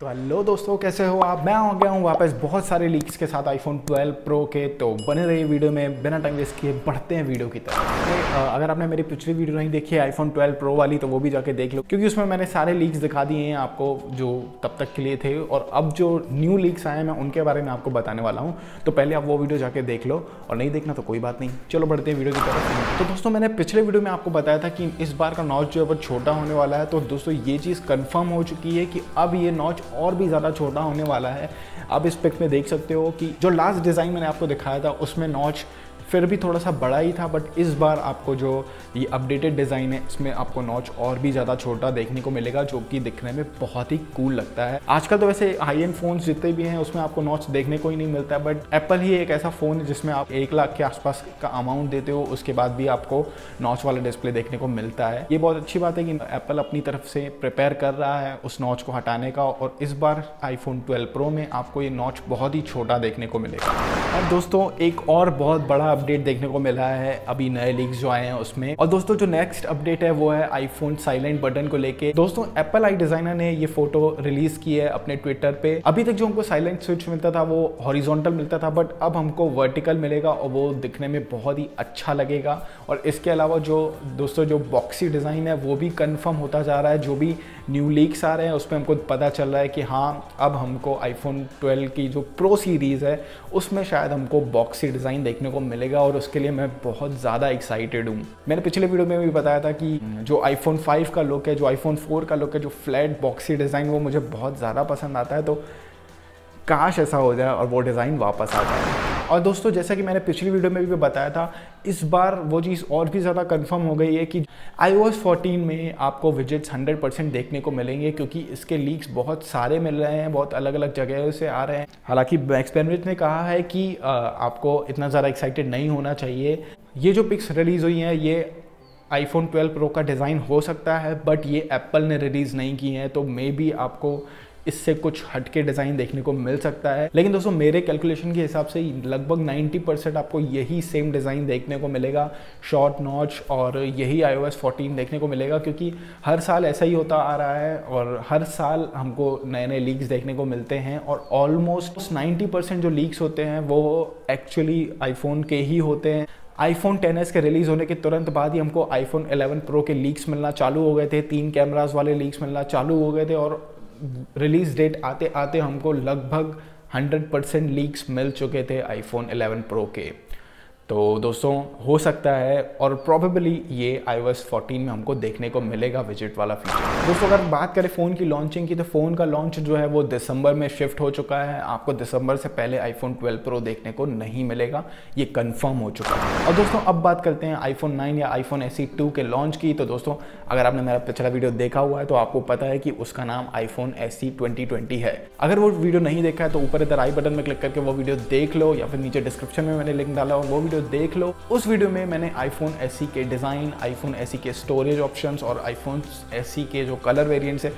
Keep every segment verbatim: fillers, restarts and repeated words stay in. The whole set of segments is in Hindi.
तो हेलो दोस्तों, कैसे हो आप। मैं हो गया हूँ वापस बहुत सारे लीक्स के साथ आईफोन ट्वेल्व प्रो के। तो बने रहिए वीडियो में, बिना टाइम वेस्ट किए बढ़ते हैं वीडियो की तरफ। अगर आपने मेरी पिछली वीडियो नहीं देखी है आईफोन ट्वेल्व प्रो वाली, तो वो भी जाके देख लो, क्योंकि उसमें मैंने सारे लीक्स दिखा दिए हैं आपको जो तब तक के लिए थे, और अब जो न्यू लीक्स आए हैं मैं उनके बारे में आपको बताने वाला हूँ। तो पहले आप वो वीडियो जाके देख लो, और नहीं देखना तो कोई बात नहीं। चलो बढ़ते हैं वीडियो की तरफ। तो दोस्तों, मैंने पिछले वीडियो में आपको बताया था कि इस बार का नॉच जो है वो छोटा होने वाला है। तो दोस्तों, ये चीज़ कन्फर्म हो चुकी है कि अब ये नॉच और भी ज़्यादा छोटा होने वाला है। आप इस पिक में देख सकते हो कि जो लास्ट डिज़ाइन मैंने आपको दिखाया था उसमें नॉच फिर भी थोड़ा सा बड़ा ही था, बट इस बार आपको जो ये अपडेटेड डिज़ाइन है इसमें आपको नॉच और भी ज़्यादा छोटा देखने को मिलेगा, जो कि दिखने में बहुत ही कूल लगता है। आजकल तो वैसे हाई एंड फ़ोन्स जितने भी हैं उसमें आपको नॉच देखने को ही नहीं मिलता, बट एप्पल ही एक ऐसा फ़ोन है जिसमें आप एक लाख के आसपास का अमाउंट देते हो उसके बाद भी आपको नॉच वाला डिस्प्ले देखने को मिलता है। ये बहुत अच्छी बात है कि एप्पल अपनी तरफ से प्रिपेयर कर रहा है उस नॉच को हटाने का, और इस बार आईफोन ट्वेल्व प्रो में आपको ये नॉच बहुत ही छोटा देखने को मिलेगा। और दोस्तों, एक और बहुत बड़ा अपडेट देखने को मिला है अभी नए लीक्स जो आए हैं उसमें। और दोस्तों, जो नेक्स्ट अपडेट है वो है आईफोन साइलेंट बटन को लेके। दोस्तों, एप्पल आई डिजाइनर ने ये फोटो रिलीज की है अपने ट्विटर पे। अभी तक जो हमको साइलेंट स्विच मिलता था वो हॉरिजॉन्टल मिलता था, बट अब हमको वर्टिकल मिलेगा, और वो दिखने में बहुत ही अच्छा लगेगा। और इसके अलावा जो दोस्तों जो बॉक्सी डिजाइन है वो भी कन्फर्म होता जा रहा है। जो भी न्यू लीक्स आ रहे हैं उसमें हमको पता चल रहा है कि हाँ, अब हमको आईफोन ट्वेल्व की जो प्रो सीरीज है उसमें शायद हमको बॉक्सी डिजाइन देखने को मिलेगा, और उसके लिए मैं बहुत ज़्यादा एक्साइटेड हूँ। मैंने पिछले वीडियो में भी बताया था कि जो आईफोन फाइव का लुक है, जो आईफोन फोर का लुक है, जो फ्लैट बॉक्सी डिज़ाइन, वो मुझे बहुत ज़्यादा पसंद आता है। तो काश ऐसा हो जाए और वो डिज़ाइन वापस आ जाए। और दोस्तों, जैसा कि मैंने पिछली वीडियो में भी बताया था, इस बार वो चीज़ और भी ज़्यादा कंफर्म हो गई है कि आईओएस फोर्टीन में आपको विजेट्स हंड्रेड परसेंट देखने को मिलेंगे, क्योंकि इसके लीक्स बहुत सारे मिल रहे हैं, बहुत अलग अलग जगहों से आ रहे हैं। हालांकि एक्सपेरिमेंट ने कहा है कि आपको इतना ज़्यादा एक्साइटेड नहीं होना चाहिए। ये जो पिक्स रिलीज़ हुई हैं ये आईफोन ट्वेल्व प्रो का डिज़ाइन हो सकता है, बट ये एप्पल ने रिलीज़ नहीं की है, तो मे बी आपको इससे कुछ हटके डिज़ाइन देखने को मिल सकता है। लेकिन दोस्तों, मेरे कैलकुलेशन के हिसाब से लगभग नब्बे परसेंट आपको यही सेम डिज़ाइन देखने को मिलेगा, शॉर्ट नॉच, और यही आईओएस फोर्टीन देखने को मिलेगा, क्योंकि हर साल ऐसा ही होता आ रहा है, और हर साल हमको नए नए लीक्स देखने को मिलते हैं। और ऑलमोस्ट नब्बे परसेंट जो लीक्स होते हैं वो एक्चुअली आईफोन के ही होते हैं। आईफोन टेन एस के रिलीज़ होने के तुरंत बाद ही हमको आईफोन इलेवन प्रो के लीक्स मिलना चालू हो गए थे, तीन कैमराज वाले लीक्स मिलना चालू हो गए थे, और रिलीज़ डेट आते आते हमको लगभग हंड्रेड परसेंट लीक्स मिल चुके थे आईफोन इलेवन प्रो के। तो दोस्तों, हो सकता है और प्रॉबेबली ये आईओएस फोर्टीन में हमको देखने को मिलेगा विजेट वाला फीचर। दोस्तों, अगर बात करें फ़ोन की लॉन्चिंग की, तो फ़ोन का लॉन्च जो है वो दिसंबर में शिफ्ट हो चुका है। आपको दिसंबर से पहले आईफोन ट्वेल्व प्रो देखने को नहीं मिलेगा, ये कंफर्म हो चुका है। और दोस्तों, अब बात करते हैं आईफोन नाइन या आईफोन एस ई टू के लॉन्च की। तो दोस्तों, अगर आपने मेरा पिछला वीडियो देखा हुआ है तो आपको पता है कि उसका नाम iPhone S E twenty twenty है। अगर वो वीडियो नहीं देखा है तो ऊपर इधर आई बटन में क्लिक करके वो वीडियो देख लो, या फिर नीचे डिस्क्रिप्शन में मैंने लिंक डाला वो वीडियो देख लो। उस वीडियो में मैंने आईफोन एस ई के डिज़ाइन, आईफोन एस ई के स्टोरेज ऑप्शंस, और आईफोन एस ई के जो कलर वेरिएंट्स है,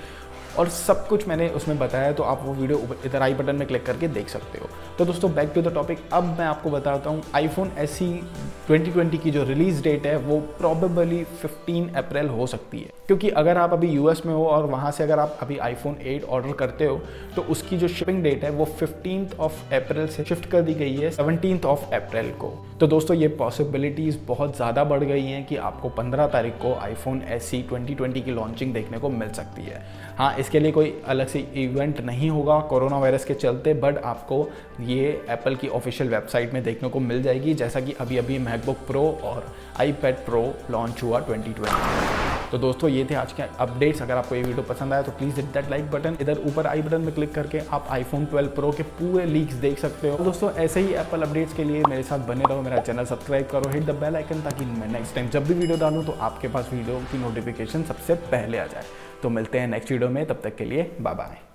और सब कुछ मैंने उसमें बताया है। तो आप वो वीडियो इधर आई बटन में क्लिक करके देख सकते हो। तो दोस्तों, बैक टू द टॉपिक। अब मैं आपको बताता हूँ iPhone S E twenty twenty की जो रिलीज़ डेट है वो प्रॉबेबली फिफ्टीन अप्रैल हो सकती है, क्योंकि अगर आप अभी यूएस में हो और वहाँ से अगर आप अभी आईफोन एट ऑर्डर करते हो तो उसकी जो शिपिंग डेट है वो फिफ्टीन्थ ऑफ अप्रैल से शिफ्ट कर दी गई है सेवनटीन्थ ऑफ अप्रैल को। तो दोस्तों, ये पॉसिबिलिटीज़ बहुत ज़्यादा बढ़ गई हैं कि आपको पंद्रह तारीख को iPhone S E twenty twenty की लॉन्चिंग देखने को मिल सकती है। हाँ, इसके लिए कोई अलग से इवेंट नहीं होगा कोरोना वायरस के चलते, बट आपको ये एप्पल की ऑफिशियल वेबसाइट में देखने को मिल जाएगी, जैसा कि अभी अभी मैकबुक प्रो और आईपैड प्रो लॉन्च हुआ ट्वेंटी ट्वेंटी। तो दोस्तों, ये थे आज के अपडेट्स। अगर आपको ये वीडियो पसंद आया तो please hit that like button. इधर ऊपर आई बटन में क्लिक करके आप आईफोन ट्वेल्व प्रो के पूरे लीक्स देख सकते हो। दोस्तों, ऐसे ही एप्पल अपडेट्स के लिए मेरे साथ बने रहो, मेरा चैनल सब्सक्राइब करो, हिट द बेल आइकन, ताकि मैं नेक्स्ट टाइम जब भी वीडियो डालूँ तो आपके पास वीडियो की नोटिफिकेशन सबसे पहले आ जाए। तो मिलते हैं नेक्स्ट वीडियो में, तब तक के लिए बाय बाय।